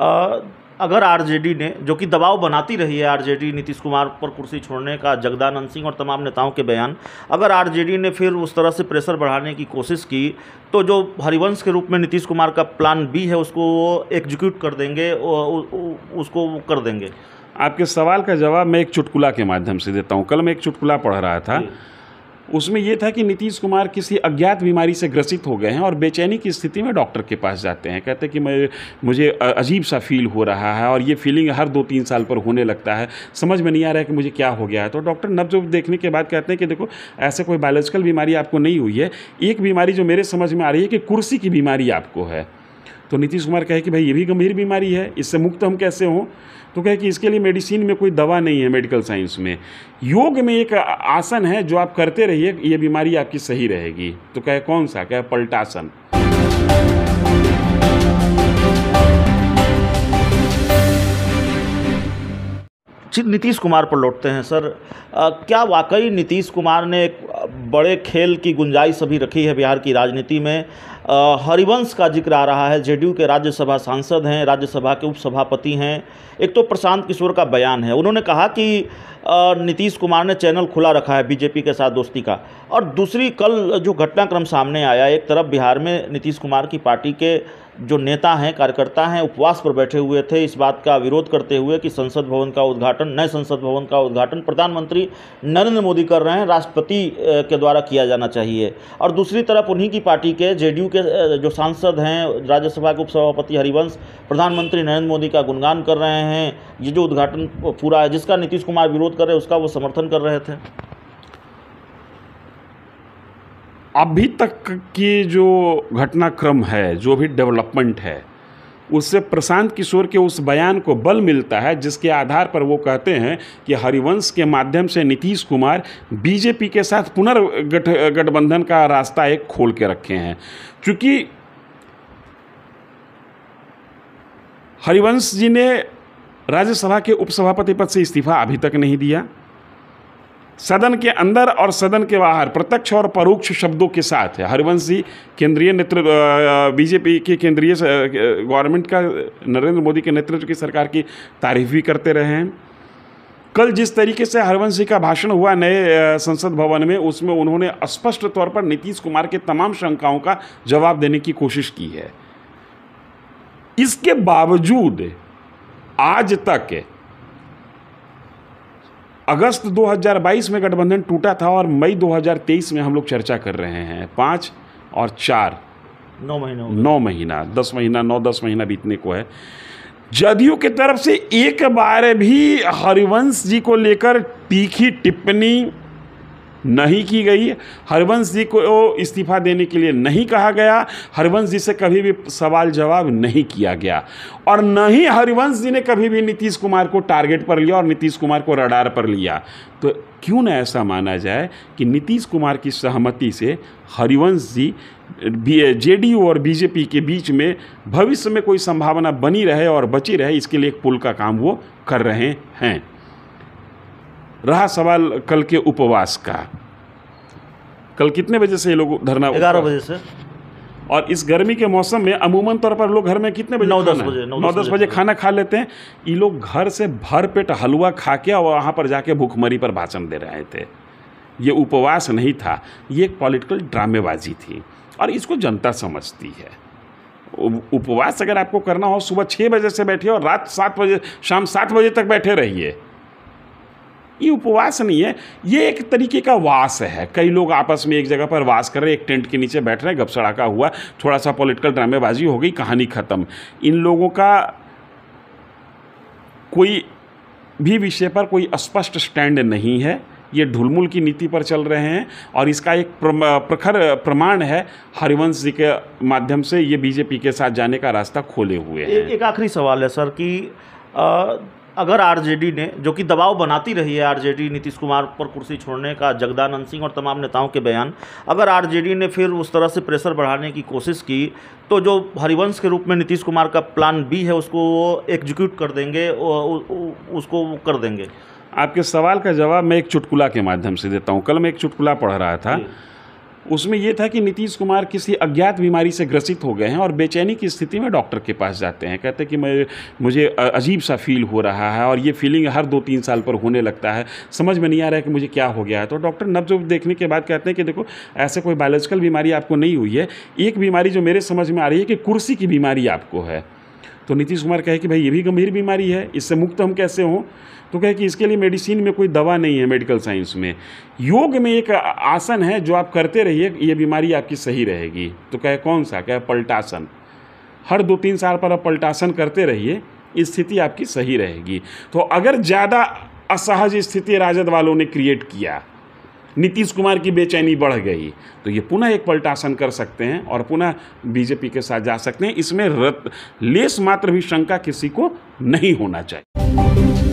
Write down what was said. अगर आरजेडी ने, जो कि दबाव बनाती रही है आरजेडी नीतीश कुमार पर कुर्सी छोड़ने का, जगदानंद सिंह और तमाम नेताओं के बयान, अगर आरजेडी ने फिर उस तरह से प्रेशर बढ़ाने की कोशिश की तो जो हरिवंश के रूप में नीतीश कुमार का प्लान बी है उसको वो एग्जीक्यूट कर देंगे, उसको वो कर देंगे। आपके सवाल का जवाब मैं एक चुटकुला के माध्यम से देता हूँ। कल मैं एक चुटकुला पढ़ रहा था, उसमें यह था कि नीतीश कुमार किसी अज्ञात बीमारी से ग्रसित हो गए हैं और बेचैनी की स्थिति में डॉक्टर के पास जाते हैं। कहते हैं कि मुझे अजीब सा फील हो रहा है और ये फीलिंग हर 2-3 साल पर होने लगता है, समझ में नहीं आ रहा है कि मुझे क्या हो गया है। तो डॉक्टर नब्ज देखने के बाद कहते हैं कि देखो, ऐसे कोई बायोलॉजिकल बीमारी आपको नहीं हुई है, एक बीमारी जो मेरे समझ में आ रही है कि कुर्सी की बीमारी आपको है। तो नीतीश कुमार कहे कि भाई ये भी गंभीर बीमारी है, इससे मुक्त हम कैसे हों? तो कहे कि इसके लिए मेडिसिन में कोई दवा नहीं है, मेडिकल साइंस में, योग में एक आसन है जो आप करते रहिए, ये बीमारी आपकी सही रहेगी। तो कहे कौन सा? कहे पलटासन। नीतीश कुमार पर लौटते हैं सर, क्या वाकई नीतीश कुमार ने एक बड़े खेल की गुंजाइश अभी रखी है बिहार की राजनीति में? हरिवंश का जिक्र आ रहा है, जेडीयू के राज्यसभा सांसद हैं, राज्यसभा के उपसभापति हैं। एक तो प्रशांत किशोर का बयान है, उन्होंने कहा कि नीतीश कुमार ने चैनल खुला रखा है बीजेपी के साथ दोस्ती का। और दूसरी, कल जो घटनाक्रम सामने आया, एक तरफ बिहार में नीतीश कुमार की पार्टी के जो नेता हैं, कार्यकर्ता हैं, उपवास पर बैठे हुए थे इस बात का विरोध करते हुए कि संसद भवन का उद्घाटन, नए संसद भवन का उद्घाटन प्रधानमंत्री नरेंद्र मोदी कर रहे हैं, राष्ट्रपति के द्वारा किया जाना चाहिए। और दूसरी तरफ उन्हीं की पार्टी के जेडीयू के जो सांसद हैं, राज्यसभा के उपसभापति हरिवंश, प्रधानमंत्री नरेंद्र मोदी का गुणगान कर रहे हैं, ये जो उद्घाटन पूरा है जिसका नीतीश कुमार विरोध कर रहे हैं उसका वो समर्थन कर रहे थे। अभी तक की जो घटनाक्रम है, जो भी डेवलपमेंट है, उससे प्रशांत किशोर के उस बयान को बल मिलता है जिसके आधार पर वो कहते हैं कि हरिवंश के माध्यम से नीतीश कुमार बीजेपी के साथ पुनर्गठबंधन का रास्ता एक खोल के रखे हैं। क्योंकि हरिवंश जी ने राज्यसभा के उपसभापति पद से इस्तीफा अभी तक नहीं दिया, सदन के अंदर और सदन के बाहर प्रत्यक्ष और परोक्ष शब्दों के साथ है। हरिवंश जी केंद्रीय नेतृत्व, बीजेपी के केंद्रीय गवर्नमेंट का, नरेंद्र मोदी के नेतृत्व की सरकार की तारीफ भी करते रहे हैं। कल जिस तरीके से हरिवंश जी का भाषण हुआ नए संसद भवन में, उसमें उन्होंने स्पष्ट तौर पर नीतीश कुमार के तमाम शंकाओं का जवाब देने की कोशिश की है। इसके बावजूद आज तक अगस्त 2022 में गठबंधन टूटा था और मई 2023 में हम लोग चर्चा कर रहे हैं। 5 और 4 9 महीना 10 महीना 9-10 महीना बीतने को है। जदयू की तरफ से एक बार भी हरिवंश जी को लेकर तीखी टिप्पणी नहीं की गई, हरिवंश जी को इस्तीफा देने के लिए नहीं कहा गया, हरिवंश जी से कभी भी सवाल जवाब नहीं किया गया और न ही हरिवंश जी ने कभी भी नीतीश कुमार को टारगेट पर लिया और नीतीश कुमार को रडार पर लिया। तो क्यों ना ऐसा माना जाए कि नीतीश कुमार की सहमति से हरिवंश जी जेडीयू और बीजेपी के बीच में भविष्य में कोई संभावना बनी रहे और बची रहे, इसके लिए एक पुल का काम वो कर रहे हैं। रहा सवाल कल के उपवास का, कल कितने बजे से ये लोग धरना? 11 बजे से। और इस गर्मी के मौसम में अमूमन तौर पर लोग घर में कितने बजे? 9-10 बजे खाना खा लेते हैं। ये लोग घर से भरपेट हलवा खा के और वहाँ पर जाके भूखमरी पर भाषण दे रहे थे। ये उपवास नहीं था, ये एक पॉलिटिकल ड्रामेबाजी थी और इसको जनता समझती है। उपवास अगर आपको करना हो, सुबह 6 बजे से बैठिए और शाम 7 बजे तक बैठे रहिए। ये उपवास नहीं है, ये एक तरीके का वास है। कई लोग आपस में एक जगह पर वास कर रहे हैं, एक टेंट के नीचे बैठ रहे हैं, गपशड़ाका हुआ, थोड़ा सा पॉलिटिकल ड्रामेबाजी हो गई, कहानी ख़त्म। इन लोगों का कोई भी विषय पर कोई स्पष्ट स्टैंड नहीं है, ये ढुलमुल की नीति पर चल रहे हैं और इसका एक प्रखर प्रमाण है हरिवंश जी के माध्यम से ये बीजेपी के साथ जाने का रास्ता खोले हुए हैं। एक आखिरी सवाल है सर कि अगर आरजेडी ने, जो कि दबाव बनाती रही है आरजेडी नीतीश कुमार पर कुर्सी छोड़ने का, जगदानंद सिंह और तमाम नेताओं के बयान, अगर आरजेडी ने फिर उस तरह से प्रेशर बढ़ाने की कोशिश की तो जो हरिवंश के रूप में नीतीश कुमार का प्लान बी है उसको वो एग्जीक्यूट कर देंगे, उसको वो कर देंगे। आपके सवाल का जवाब मैं एक चुटकुला के माध्यम से देता हूँ। कल मैं एक चुटकुला पढ़ रहा था, उसमें यह था कि नीतीश कुमार किसी अज्ञात बीमारी से ग्रसित हो गए हैं और बेचैनी की स्थिति में डॉक्टर के पास जाते हैं। कहते हैं कि मुझे अजीब सा फील हो रहा है और ये फीलिंग हर 2-3 साल पर होने लगता है, समझ में नहीं आ रहा है कि मुझे क्या हो गया है। तो डॉक्टर नब्ज देखने के बाद कहते हैं कि देखो ऐसे कोई बायोलॉजिकल बीमारी आपको नहीं हुई है, एक बीमारी जो मेरे समझ में आ रही है कि कुर्सी की बीमारी आपको है। तो नीतीश कुमार कहे कि भाई ये भी गंभीर बीमारी है, इससे मुक्त हम कैसे हों? तो कहे कि इसके लिए मेडिसिन में कोई दवा नहीं है, मेडिकल साइंस में योग में एक आसन है जो आप करते रहिए, ये बीमारी आपकी सही रहेगी। तो कहे कौन सा? कहे पलटासन, हर 2-3 साल पर आप पलटासन करते रहिए, स्थिति आपकी सही रहेगी। तो अगर ज़्यादा असहज स्थिति राजद वालों ने क्रिएट किया, नीतीश कुमार की बेचैनी बढ़ गई, तो ये पुनः एक पलटासन कर सकते हैं और पुनः बीजेपी के साथ जा सकते हैं। इसमें लेस मात्र भी शंका किसी को नहीं होना चाहिए।